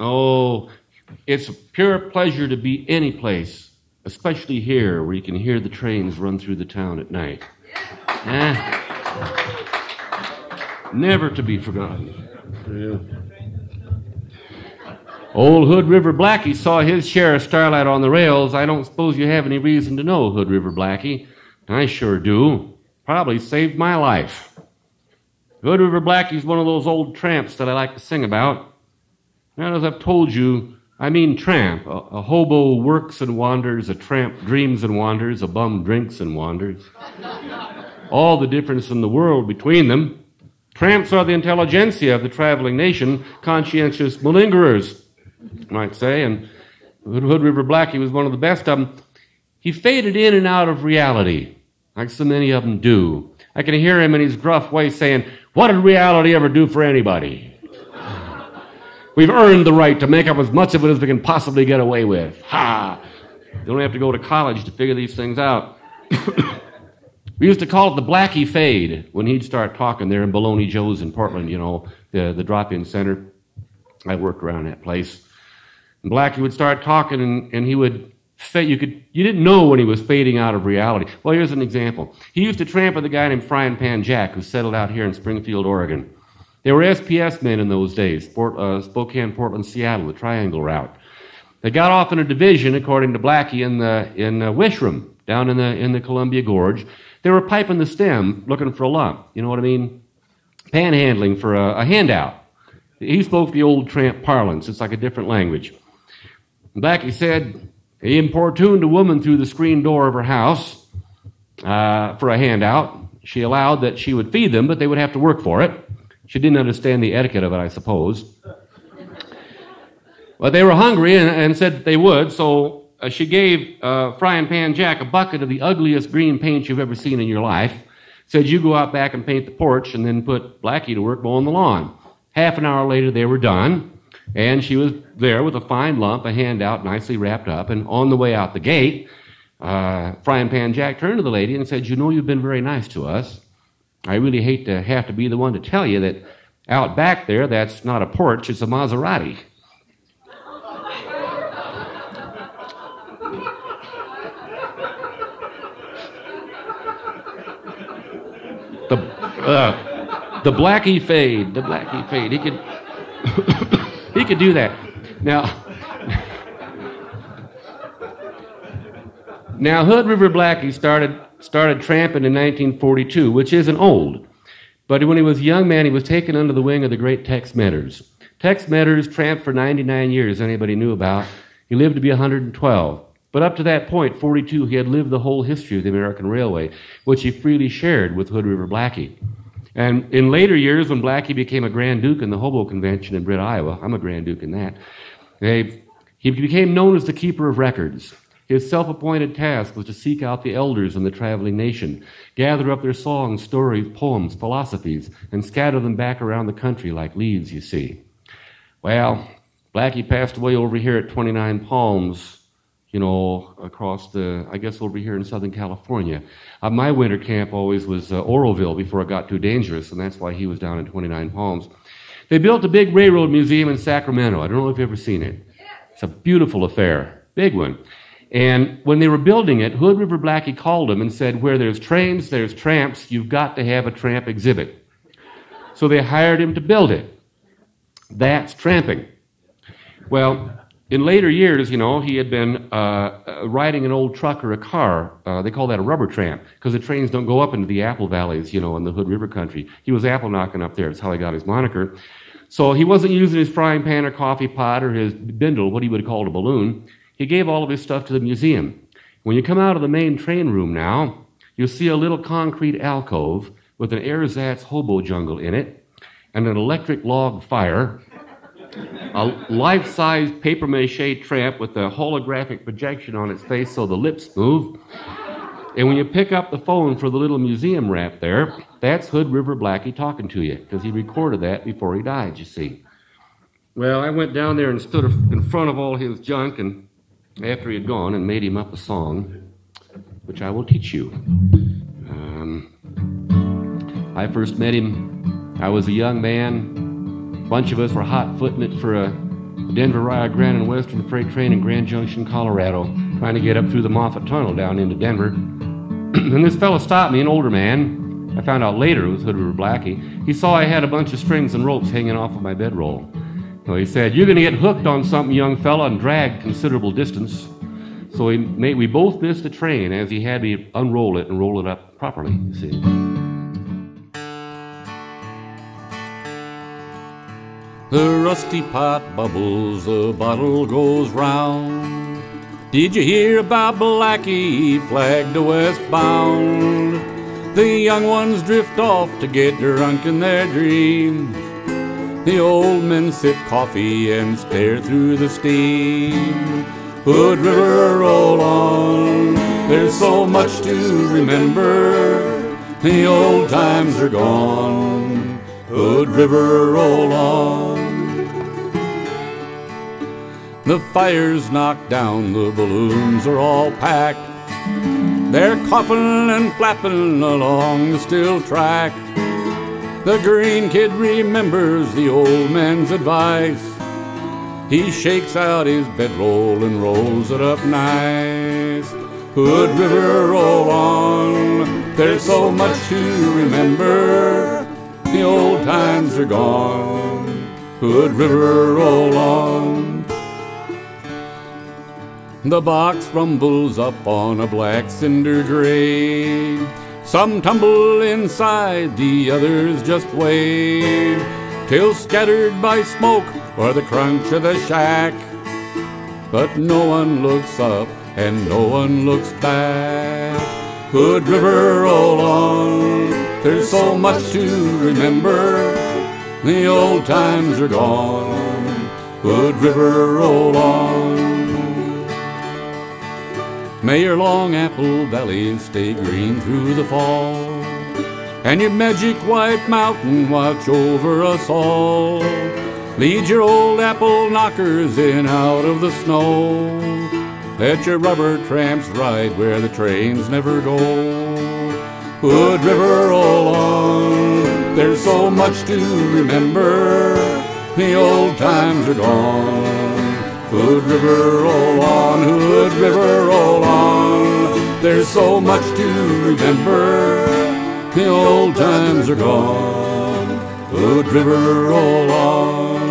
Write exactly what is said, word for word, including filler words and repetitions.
Oh, it's a pure pleasure to be any place, especially here where you can hear the trains run through the town at night. Yeah. Eh, never to be forgotten. Yeah. Old Hood River Blackie saw his share of starlight on the rails. I don't suppose you have any reason to know Hood River Blackie. I sure do. Probably saved my life. Hood River Blackie's one of those old tramps that I like to sing about. Now, as I've told you, I mean tramp. A, a hobo works and wanders, a tramp dreams and wanders, a bum drinks and wanders. All the difference in the world between them. Tramps are the intelligentsia of the traveling nation, conscientious malingerers, you might say, and Hood River Blackie was one of the best of them. He faded in and out of reality, like so many of them do. I can hear him in his gruff way saying, "What did reality ever do for anybody? We've earned the right to make up as much of it as we can possibly get away with. Ha! You don't have to go to college to figure these things out." We used to call it the Blackie Fade when he'd start talking there in Baloney Joe's in Portland, you know, the, the drop-in center. I worked around that place. And Blackie would start talking, and, and he would... You, could, you didn't know when he was fading out of reality. Well, here's an example. He used to tramp with a guy named Frying Pan Jack, who settled out here in Springfield, Oregon. They were S P S men in those days, Port, uh, Spokane, Portland, Seattle, the Triangle Route. They got off in a division, according to Blackie, in, the, in uh, Wishram, down in the, in the Columbia Gorge. They were piping the stem, looking for a lump. You know what I mean? Panhandling for a, a handout. He spoke the old tramp parlance. It's like a different language. Blackie said... He importuned a woman through the screen door of her house uh, for a handout. She allowed that she would feed them, but they would have to work for it. She didn't understand the etiquette of it, I suppose. But they were hungry and, and said that they would, so uh, she gave uh, Frying Pan Jack a bucket of the ugliest green paint you've ever seen in your life, said, "You go out back and paint the porch," and then put Blackie to work mowing the lawn. Half an hour later, they were done. And she was there with a fine lump, a handout, nicely wrapped up. And on the way out the gate, uh, Frying Pan Jack turned to the lady and said, "You know, you've been very nice to us. I really hate to have to be the one to tell you that out back there, that's not a porch, it's a Maserati." the, uh, the Blackie Fade, the Blackie Fade. He could... He could do that. Now, now Hood River Blackie started, started tramping in nineteen forty-two, which isn't old. But when he was a young man, he was taken under the wing of the great Tex Metters. Tex Metters tramped for ninety-nine years, anybody knew about. He lived to be one hundred twelve. But up to that point, forty-two, he had lived the whole history of the American Railway, which he freely shared with Hood River Blackie. And in later years, when Blackie became a Grand Duke in the Hobo Convention in Britt, Iowa, I'm a Grand Duke in that, they, he became known as the Keeper of Records. His self-appointed task was to seek out the elders in the traveling nation, gather up their songs, stories, poems, philosophies, and scatter them back around the country like leaves, you see. Well, Blackie passed away over here at twenty-nine Palms, you know, across the, I guess over here in Southern California. Uh, my winter camp always was uh, Oroville before it got too dangerous, and that's why he was down in twenty-nine Palms. They built a big railroad museum in Sacramento. I don't know if you've ever seen it. It's a beautiful affair, big one. And when they were building it, Hood River Blackie called him and said, "Where there's trains, there's tramps. You've got to have a tramp exhibit." So they hired him to build it. That's tramping. Well, in later years, you know, he had been uh, riding an old truck or a car. Uh, they call that a rubber tramp because the trains don't go up into the Apple Valleys, you know, in the Hood River country. He was apple knocking up there. That's how he got his moniker. So he wasn't using his frying pan or coffee pot or his bindle, what he would have called a balloon. He gave all of his stuff to the museum. When you come out of the main train room now, you'll see a little concrete alcove with an ersatz hobo jungle in it and an electric log fire, a life-size papier-mâché tramp with a holographic projection on its face so the lips move. And when you pick up the phone for the little museum wrap there, that's Hood River Blackie talking to you, because he recorded that before he died, you see. Well, I went down there and stood in front of all his junk and after he had gone and made him up a song, which I will teach you. Um, I first met him. I was a young man. A bunch of us were hot-footing it for a the Denver Rio Grande and Western freight train in Grand Junction, Colorado, trying to get up through the Moffat Tunnel down into Denver. And this fellow stopped me, an older man. I found out later it was Hood River Blackie. He saw I had a bunch of strings and ropes hanging off of my bedroll. So he said, "You're going to get hooked on something, young fella, and dragged considerable distance." So we, made, we both missed the train as he had me unroll it and roll it up properly, you see. The rusty pot bubbles, the bottle goes round. Did you hear about Blackie, flagged the westbound? The young ones drift off to get drunk in their dreams. The old men sip coffee and stare through the steam. Hood River, roll on, there's so much to remember. The old times are gone, Hood River, roll on. The fire's knocked down, the balloons are all packed. They're coughing and flapping along the still track. The green kid remembers the old man's advice. He shakes out his bedroll and rolls it up nice. Hood River, roll on, there's so much to remember. The old times are gone, Hood River, roll on. The box rumbles up on a black cinder grave. Some tumble inside, the others just wave, till scattered by smoke or the crunch of the shack. But no one looks up and no one looks back. Hood River, roll on, there's so much to remember. The old times are gone, Hood River, roll on. May your long apple valleys stay green through the fall, and your magic white mountain watch over us all. Lead your old apple knockers in out of the snow. Let your rubber tramps ride where the trains never go. Hood River, roll on, there's so much to remember. The old times are gone, Hood River, roll on. Hood River, roll on, there's so much to remember. The old times are gone, Hood River, roll on.